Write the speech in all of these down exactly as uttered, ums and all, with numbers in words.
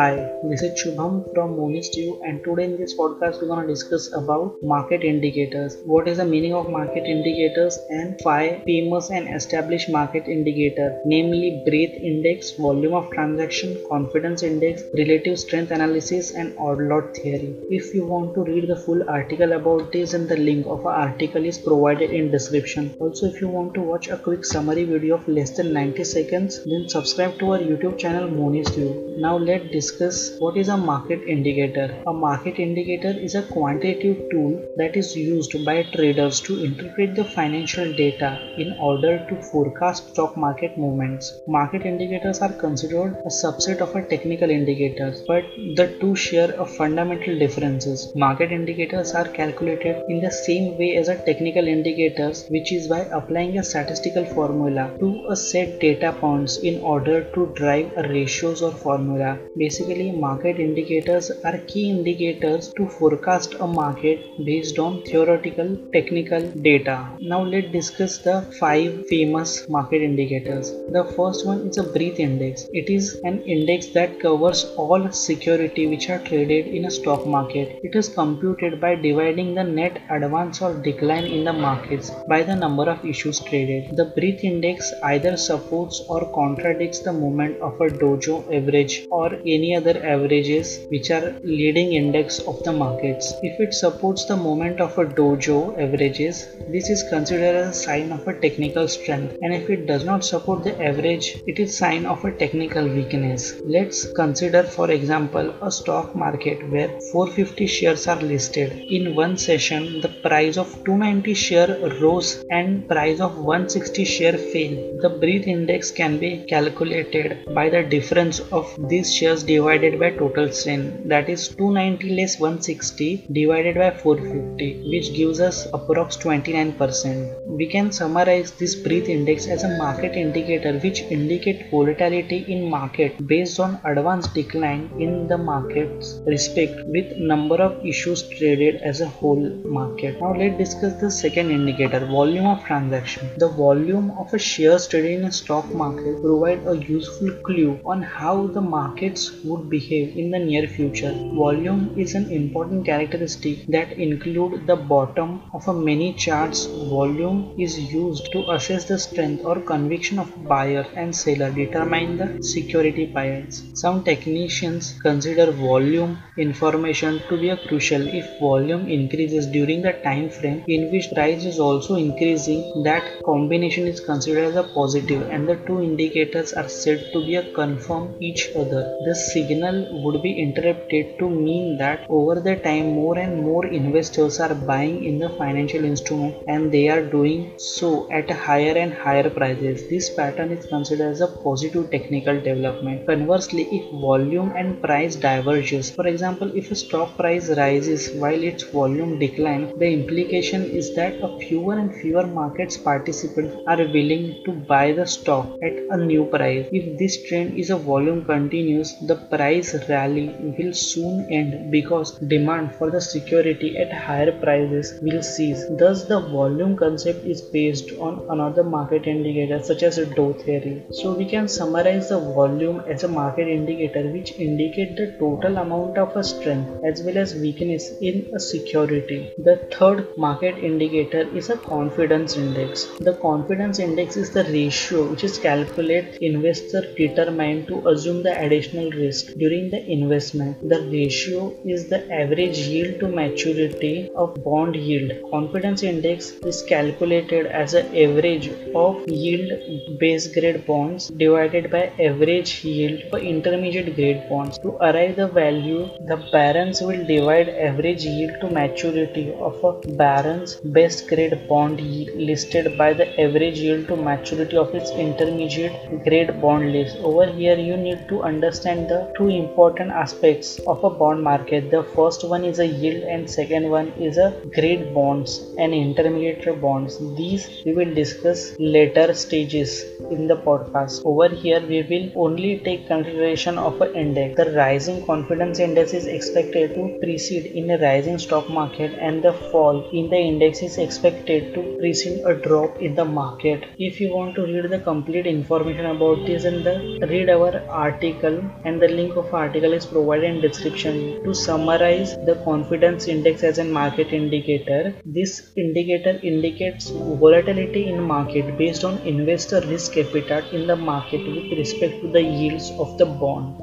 Hi, this is Shubham from Monist View, and today in this podcast we're going to discuss about market indicators. What is the meaning of market indicators and five famous and established market indicator, namely Breadth Index, Volume of Transaction, Confidence Index, Relative Strength Analysis and Odd-Lot Theory. If you want to read the full article about this, then the link of our article is provided in description. Also, if you want to watch a quick summary video of less than ninety seconds, then subscribe to our YouTube channel Monist View. Now let's discuss Discuss what is a market indicator. A market indicator is a quantitative tool that is used by traders to interpret the financial data in order to forecast stock market movements. Market indicators are considered a subset of a technical indicators, but the two share a fundamental differences. Market indicators are calculated in the same way as a technical indicators, which is by applying a statistical formula to a set data points in order to drive a ratios or formula. Basically, Basically, market indicators are key indicators to forecast a market based on theoretical technical data. Now let's discuss the five famous market indicators. The first one is a Breadth Index. It is an index that covers all security which are traded in a stock market. It is computed by dividing the net advance or decline in the markets by the number of issues traded. The Breadth Index either supports or contradicts the movement of a Dojo average or any other averages which are leading index of the markets. If it supports the movement of a Dojo averages, this is considered as a sign of a technical strength, and if it does not support the average, it is sign of a technical weakness. Let's consider, for example, a stock market where four hundred fifty shares are listed. In one session, the price of two hundred ninety share rose and price of one hundred sixty share fell. The Breadth Index can be calculated by the difference of these shares divided by total strength, that is two hundred ninety less one hundred sixty divided by four hundred fifty, which gives us approximately twenty-nine percent. We can summarize this Breadth Index as a market indicator which indicate volatility in market based on advanced decline in the market's respect with number of issues traded as a whole market. Now let's discuss the second indicator, volume of transaction. The volume of a shares traded in a stock market provide a useful clue on how the markets would behave in the near future. Volume is an important characteristic that include the bottom of a many charts. Volume is used to assess the strength or conviction of buyer and seller, determine the security buyers. Some technicians consider volume information to be a crucial. If volume increases during the time frame in which price is also increasing, that combination is considered as a positive, and the two indicators are said to be a confirm each other. This signal would be interpreted to mean that over the time more and more investors are buying in the financial instrument, and they are doing so at higher and higher prices. This pattern is considered as a positive technical development. Conversely, if volume and price diverges, for example, if a stock price rises while its volume declines, the implication is that a fewer and fewer markets participants are willing to buy the stock at a new price. If this trend is a volume continues, the price rally will soon end because demand for the security at higher prices will cease. Thus, the volume concept is based on another market indicator such as a Dow theory. So we can summarize the volume as a market indicator which indicate the total amount of a strength as well as weakness in a security. The third market indicator is a confidence index. The confidence index is the ratio which is calculated investor determined to assume the additional risk during the investment. The ratio is the average yield to maturity of bond yield. Confidence index is calculated calculated as an average of yield base grade bonds divided by average yield for intermediate grade bonds. To arrive the value, the barons will divide average yield to maturity of a barons best grade bond listed by the average yield to maturity of its intermediate grade bond list. Over here you need to understand the two important aspects of a bond market. The first one is a yield and second one is a grade bonds and intermediate bonds. These we will discuss later stages in the podcast. Over here we will only take consideration of an index. The rising confidence index is expected to precede in a rising stock market, and the fall in the index is expected to precede a drop in the market. If you want to read the complete information about this, and the read our article, and the The link of article is provided in description. To summarize the confidence index as a market indicator, this indicator indicates volatility in market based on investor risk appetite in the market with respect to the yields of the bond.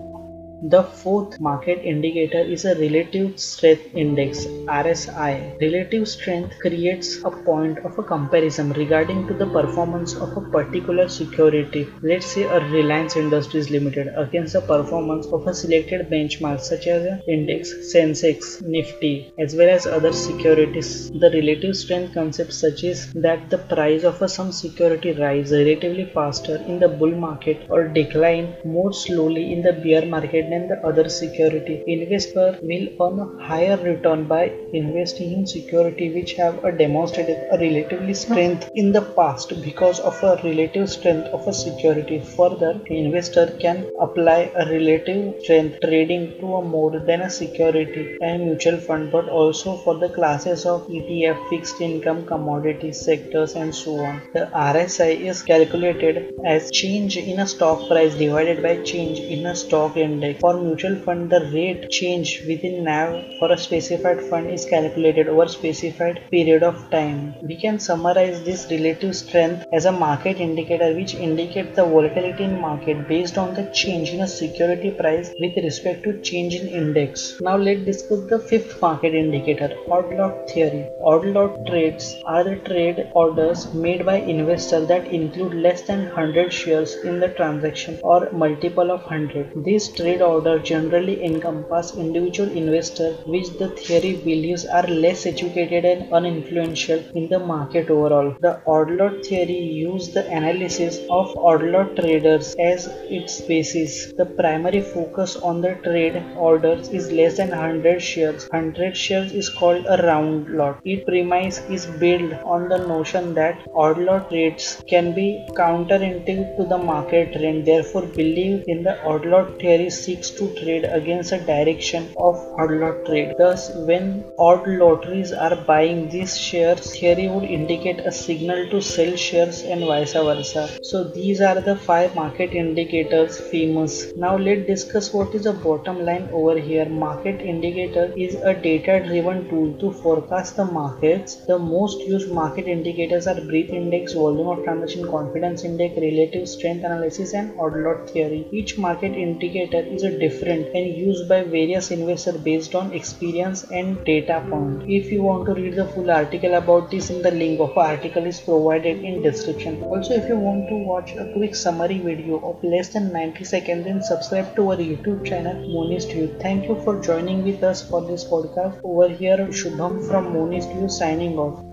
The fourth market indicator is a Relative Strength Index (R S I). Relative strength creates a point of a comparison regarding to the performance of a particular security, let's say a Reliance Industries Limited, against the performance of a selected benchmark such as an index, Sensex, Nifty, as well as other securities. The relative strength concept suggests that the price of a some security rise relatively faster in the bull market or decline more slowly in the bear market than the other security. Investor will earn a higher return by investing in security which have a demonstrated a relatively strength in the past because of a relative strength of a security. Further, investor can apply a relative strength trading to a more than a security and mutual fund, but also for the classes of E T F, fixed income, commodity sectors, and so on. The R S I is calculated as change in a stock price divided by change in a stock index. For mutual fund, the rate change within N A V for a specified fund is calculated over a specified period of time. We can summarize this relative strength as a market indicator which indicates the volatility in market based on the change in a security price with respect to change in index. Now let's discuss the fifth market indicator, Odd-Lot Theory. Odd-Lot trades are the trade orders made by investors that include less than one hundred shares in the transaction or multiple of one hundred. These trade order generally encompass individual investors which the theory believes are less educated and uninfluential in the market overall. The odd-lot theory uses the analysis of odd-lot traders as its basis. The primary focus on the trade orders is less than one hundred shares. one hundred shares is called a round lot. Its premise is built on the notion that odd-lot trades can be counterintuitive to the market trend. Therefore, belief in the odd-lot theory seeks to trade against the direction of odd-lot trade. Thus, when odd lotteries are buying these shares, theory would indicate a signal to sell shares and vice versa. So these are the five market indicators famous. Now let's discuss what is the bottom line over here. Market indicator is a data-driven tool to forecast the markets. The most used market indicators are Breadth Index, Volume of Transaction, Confidence Index, Relative Strength Analysis, and Odd-Lot Theory. Each market indicator is a different and used by various investors based on experience and data point. If you want to read the full article about this, in the link of article is provided in description. Also, if you want to watch a quick summary video of less than ninety seconds, then subscribe to our YouTube channel Monist View. Thank you for joining with us for this podcast. Over here, Shubham from Monist View signing off.